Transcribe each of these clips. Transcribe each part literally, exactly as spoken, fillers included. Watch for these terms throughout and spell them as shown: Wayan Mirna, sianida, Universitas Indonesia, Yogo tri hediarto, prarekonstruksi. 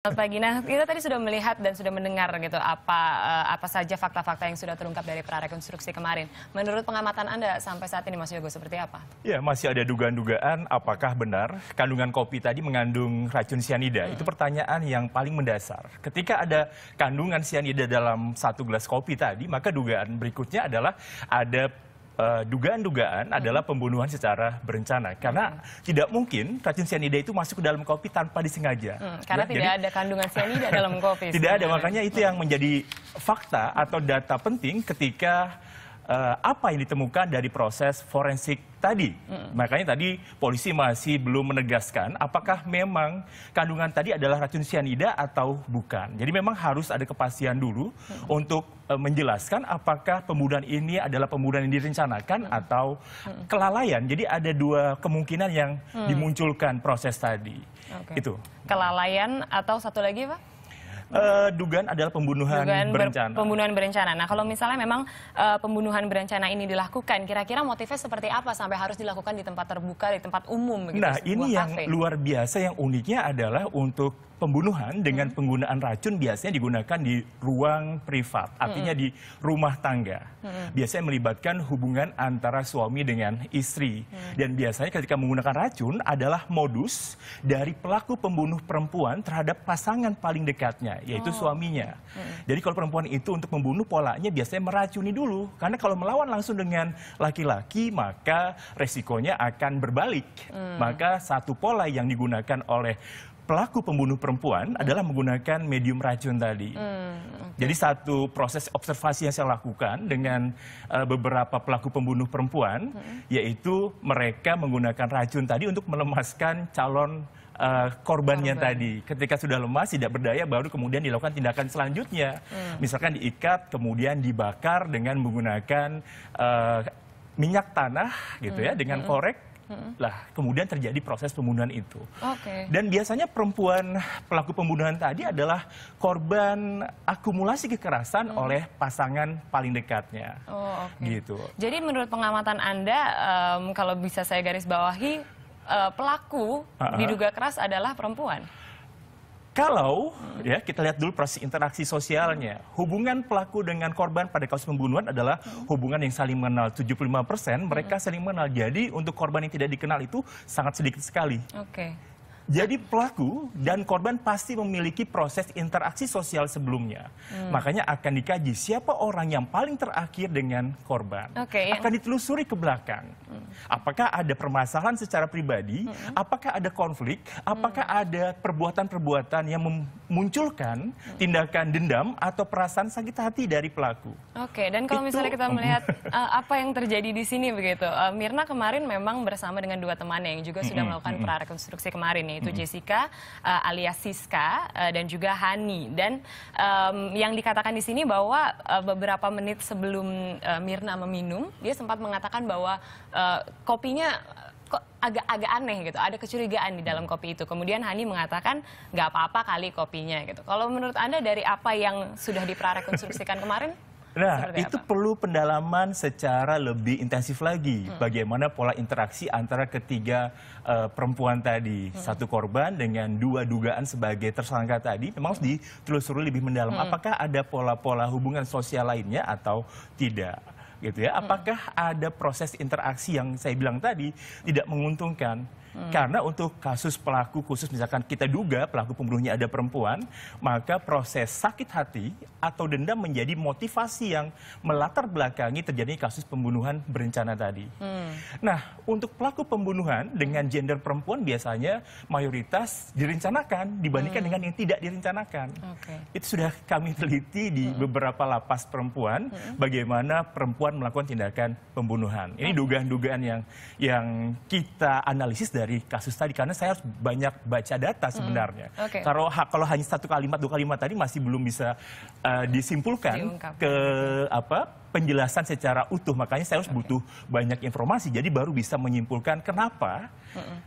Selamat pagi. Nah, kita tadi sudah melihat dan sudah mendengar gitu apa apa saja fakta-fakta yang sudah terungkap dari prarekonstruksi kemarin. Menurut pengamatan Anda sampai saat ini, Mas Yogo, seperti apa? Ya, masih ada dugaan-dugaan apakah benar kandungan kopi tadi mengandung racun sianida. Hmm. Itu pertanyaan yang paling mendasar. Ketika ada kandungan sianida dalam satu gelas kopi tadi, maka dugaan berikutnya adalah ada dugaan-dugaan uh, hmm. adalah pembunuhan secara berencana. Karena hmm. tidak mungkin racun sianida itu masuk ke dalam kopi tanpa disengaja. Hmm, karena ya, tidak jadi, ada kandungan sianida dalam kopi. Tidak ada, makanya itu yang menjadi fakta atau data penting ketika uh, apa yang ditemukan dari proses forensik tadi. Hmm. Makanya tadi polisi masih belum menegaskan apakah memang kandungan tadi adalah racun sianida atau bukan. Jadi memang harus ada kepastian dulu hmm. untuk menjelaskan apakah pembunuhan ini adalah pembunuhan yang direncanakan hmm. atau hmm. kelalaian. Jadi ada dua kemungkinan yang hmm. dimunculkan proses tadi. Okay. Itu kelalaian atau satu lagi, Pak? Uh, dugaan adalah pembunuhan dugaan berencana. Ber pembunuhan berencana. Nah, kalau misalnya memang uh, pembunuhan berencana ini dilakukan, kira-kira motifnya seperti apa sampai harus dilakukan di tempat terbuka, di tempat umum? Gitu, nah, ini yang kafe. Luar biasa, yang uniknya adalah untuk pembunuhan dengan hmm. penggunaan racun biasanya digunakan di ruang privat, artinya hmm. di rumah tangga. Hmm. Biasanya melibatkan hubungan antara suami dengan istri. Hmm. Dan biasanya ketika menggunakan racun adalah modus dari pelaku pembunuh perempuan terhadap pasangan paling dekatnya, yaitu oh. suaminya. Hmm. Jadi kalau perempuan itu untuk membunuh, polanya biasanya meracuni dulu. Karena kalau melawan langsung dengan laki-laki, maka resikonya akan berbalik. Hmm. Maka satu pola yang digunakan oleh pelaku pembunuh perempuan hmm. adalah menggunakan medium racun tadi. Hmm, okay. Jadi satu proses observasi yang saya lakukan dengan uh, beberapa pelaku pembunuh perempuan, hmm. yaitu mereka menggunakan racun tadi untuk melemaskan calon Uh, korbannya Korban. tadi. Ketika sudah lemas, tidak berdaya, baru kemudian dilakukan tindakan selanjutnya. Hmm. Misalkan diikat, kemudian dibakar dengan menggunakan uh, minyak tanah, gitu hmm. ya, dengan hmm. korek. Lah, kemudian terjadi proses pembunuhan itu. Okay. Dan biasanya perempuan pelaku pembunuhan tadi adalah korban akumulasi kekerasan hmm. oleh pasangan paling dekatnya. Oh, okay. Gitu. Jadi menurut pengamatan Anda, um, kalau bisa saya garis bawahi, uh, pelaku uh-huh. diduga keras adalah perempuan. Kalau hmm. ya kita lihat dulu proses interaksi sosialnya, hubungan pelaku dengan korban pada kasus pembunuhan adalah hmm. hubungan yang saling mengenal. Tujuh puluh lima persen mereka hmm. saling mengenal, jadi untuk korban yang tidak dikenal itu sangat sedikit sekali. Oke. Okay. Jadi pelaku dan korban pasti memiliki proses interaksi sosial sebelumnya. Hmm. Makanya akan dikaji siapa orang yang paling terakhir dengan korban. Okay, akan yang ditelusuri ke belakang. Hmm. Apakah ada permasalahan secara pribadi, hmm. apakah ada konflik, apakah hmm. ada perbuatan-perbuatan yang memunculkan hmm. tindakan dendam atau perasaan sakit hati dari pelaku. Oke, okay, dan kalau Itu... misalnya kita melihat uh, apa yang terjadi di sini begitu. Uh, Mirna kemarin memang bersama dengan dua temannya yang juga sudah melakukan hmm. prarekonstruksi kemarin nih. Itu Jessica uh, alias Siska uh, dan juga Hani. Dan um, yang dikatakan di sini bahwa uh, beberapa menit sebelum uh, Mirna meminum, dia sempat mengatakan bahwa uh, kopinya kok agak-agak aneh gitu, ada kecurigaan di dalam kopi itu. Kemudian Hani mengatakan nggak apa-apa kali kopinya gitu. Kalau menurut Anda dari apa yang sudah diprarekonstruksikan kemarin? Nah, itu perlu pendalaman secara lebih intensif lagi. Hmm. Bagaimana pola interaksi antara ketiga uh, perempuan tadi. Hmm. Satu korban dengan dua dugaan sebagai tersangka tadi. Memang harus ditelusuri lebih mendalam. Hmm. Apakah ada pola-pola hubungan sosial lainnya atau tidak? Gitu ya. Apakah hmm. ada proses interaksi yang saya bilang tadi tidak menguntungkan? Hmm. Karena untuk kasus pelaku khusus, misalkan kita duga pelaku pembunuhnya ada perempuan, maka proses sakit hati atau dendam menjadi motivasi yang melatar belakangi terjadinya kasus pembunuhan berencana tadi. Hmm. Nah, untuk pelaku pembunuhan dengan gender perempuan biasanya mayoritas direncanakan dibandingkan hmm. dengan yang tidak direncanakan. Okay. Itu sudah kami teliti di hmm. beberapa lapas perempuan, hmm. bagaimana perempuan melakukan tindakan pembunuhan. Ini dugaan-dugaan yang yang kita analisis dari kasus tadi, karena saya harus banyak baca data sebenarnya. Hmm. Okay. Kalau kalau hanya satu kalimat dua kalimat tadi masih belum bisa uh, disimpulkan Diungkap. ke apa penjelasan secara utuh. Makanya saya harus okay. butuh banyak informasi. Jadi baru bisa menyimpulkan kenapa hmm.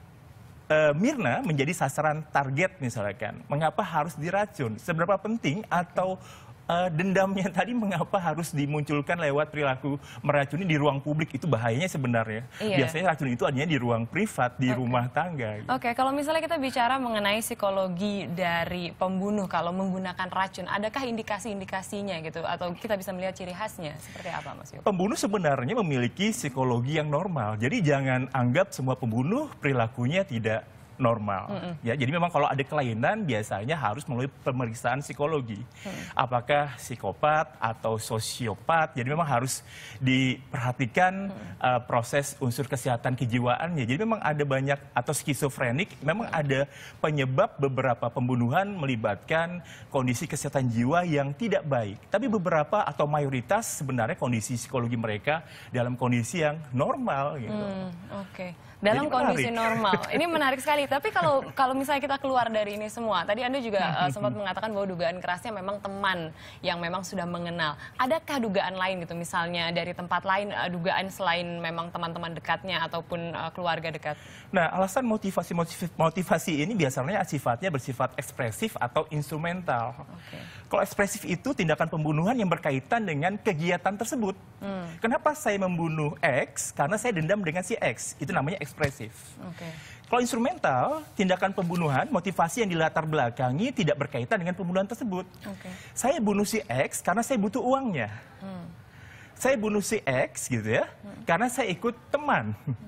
uh, Mirna menjadi sasaran target misalkan. Mengapa harus diracun? Seberapa penting atau uh, dendamnya tadi mengapa harus dimunculkan lewat perilaku meracuni di ruang publik, itu bahayanya sebenarnya. Iya. Biasanya racun itu adanya di ruang privat, di okay. rumah tangga. Gitu. Oke, okay, kalau misalnya kita bicara mengenai psikologi dari pembunuh kalau menggunakan racun, adakah indikasi-indikasinya gitu? Atau kita bisa melihat ciri khasnya? Seperti apa, Mas Yogo? Pembunuh sebenarnya memiliki psikologi yang normal. Jadi jangan anggap semua pembunuh perilakunya tidak normal. Mm-mm. Ya, jadi memang kalau ada kelainan biasanya harus melalui pemeriksaan psikologi. Mm. Apakah psikopat atau sosiopat? Jadi memang harus diperhatikan mm. uh, proses unsur kesehatan kejiwaannya. Jadi memang ada banyak, atau skizofrenik, memang mm. ada penyebab beberapa pembunuhan melibatkan kondisi kesehatan jiwa yang tidak baik. Tapi beberapa atau mayoritas sebenarnya kondisi psikologi mereka dalam kondisi yang normal gitu. Mm, Oke. Okay. Dalam jadi kondisi menarik. normal. Ini menarik sekali. Tapi kalau kalau misalnya kita keluar dari ini semua, tadi Anda juga uh, sempat mengatakan bahwa dugaan kerasnya memang teman yang memang sudah mengenal. Adakah dugaan lain gitu, misalnya dari tempat lain, uh, dugaan selain memang teman-teman dekatnya ataupun uh, keluarga dekat? Nah, alasan motivasi motivasi ini biasanya sifatnya bersifat ekspresif atau instrumental. Okay. Kalau ekspresif itu tindakan pembunuhan yang berkaitan dengan kegiatan tersebut. Hmm. Kenapa saya membunuh X? Karena saya dendam dengan si X. Itu namanya ekspresif. Okay. Kalau instrumental, tindakan pembunuhan, motivasi yang dilatar belakangi tidak berkaitan dengan pembunuhan tersebut. Okay. Saya bunuh si X karena saya butuh uangnya. Hmm. Saya bunuh si X gitu ya, hmm. karena saya ikut teman. Hmm.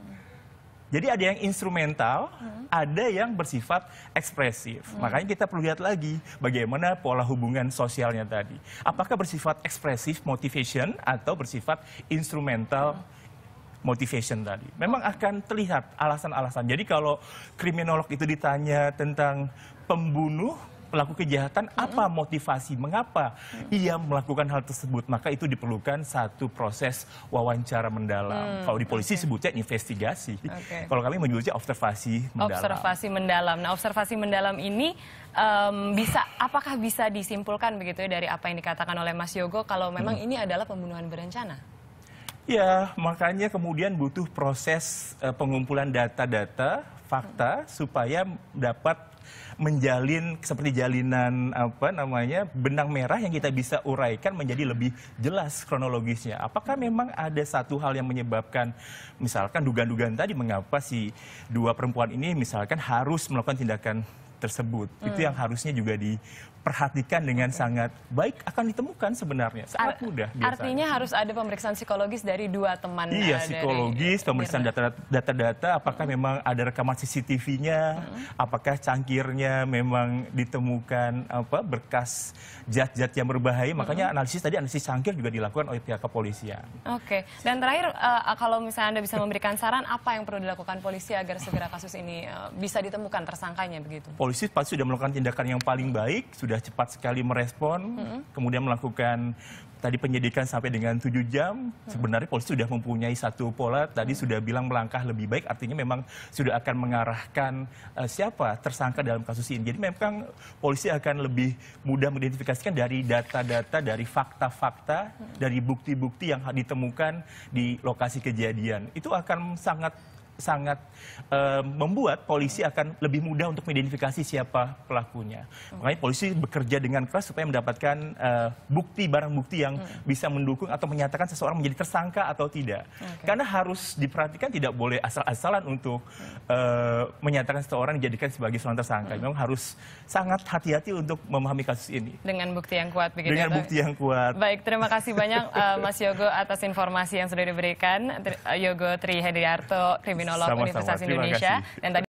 Jadi ada yang instrumental, hmm. ada yang bersifat ekspresif. Hmm. Makanya kita perlu lihat lagi bagaimana pola hubungan sosialnya tadi. Apakah bersifat ekspresif motivation atau bersifat instrumental hmm. motivation tadi. Memang akan terlihat alasan-alasan. Jadi kalau kriminolog itu ditanya tentang pembunuh, pelaku kejahatan, mm-hmm. apa motivasi, mengapa mm-hmm. ia melakukan hal tersebut, maka itu diperlukan satu proses wawancara mendalam. Mm, kalau di polisi okay. sebutnya investigasi. Okay. Kalau kami menyebutnya observasi mendalam. Observasi mendalam. Nah, observasi mendalam ini um, bisa, apakah bisa disimpulkan begitu ya dari apa yang dikatakan oleh Mas Yogo kalau memang mm. ini adalah pembunuhan berencana? Ya, makanya kemudian butuh proses uh, pengumpulan data-data, fakta, supaya dapat menjalin seperti jalinan apa namanya benang merah yang kita bisa uraikan menjadi lebih jelas kronologisnya. Apakah memang ada satu hal yang menyebabkan, misalkan dugaan-dugaan tadi, mengapa si dua perempuan ini misalkan harus melakukan tindakan tersebut. Hmm. Itu yang harusnya juga diperhatikan dengan okay. sangat baik, akan ditemukan sebenarnya. Sangat mudah. Biasanya. Artinya harus ada pemeriksaan psikologis dari dua teman. Iya, psikologis, dari, pemeriksaan data-data, apakah hmm. memang ada rekaman C C T V-nya, hmm. apakah cangkirnya memang ditemukan apa berkas zat-zat yang berbahaya, makanya hmm. analisis tadi, analisis cangkir juga dilakukan oleh pihak kepolisian. Oke, okay. dan terakhir uh, kalau misalnya Anda bisa memberikan saran, apa yang perlu dilakukan polisi agar segera kasus ini uh, bisa ditemukan tersangkanya begitu? Polisi pasti sudah melakukan tindakan yang paling baik, sudah cepat sekali merespon, mm-hmm. kemudian melakukan tadi penyelidikan sampai dengan tujuh jam. Mm-hmm. Sebenarnya polisi sudah mempunyai satu pola, tadi mm-hmm. sudah bilang melangkah lebih baik, artinya memang sudah akan mengarahkan uh, siapa tersangka dalam kasus ini. Jadi memang polisi akan lebih mudah mengidentifikasikan dari data-data, dari fakta-fakta, mm-hmm. dari bukti-bukti yang ditemukan di lokasi kejadian. Itu akan sangat sangat uh, membuat polisi akan lebih mudah untuk mengidentifikasi siapa pelakunya. Hmm. Makanya polisi bekerja dengan keras supaya mendapatkan uh, bukti, barang bukti yang hmm. bisa mendukung atau menyatakan seseorang menjadi tersangka atau tidak. Okay. Karena harus diperhatikan, tidak boleh asal-asalan untuk uh, menyatakan seseorang dijadikan sebagai seorang tersangka. Hmm. Memang harus sangat hati-hati untuk memahami kasus ini. Dengan bukti yang kuat. Begitu dengan atau... bukti yang kuat. Baik, terima kasih banyak uh, Mas Yogo atas informasi yang sudah diberikan. Yogo Tri Hediarto, kriminolog Universitas Indonesia. Dan tadi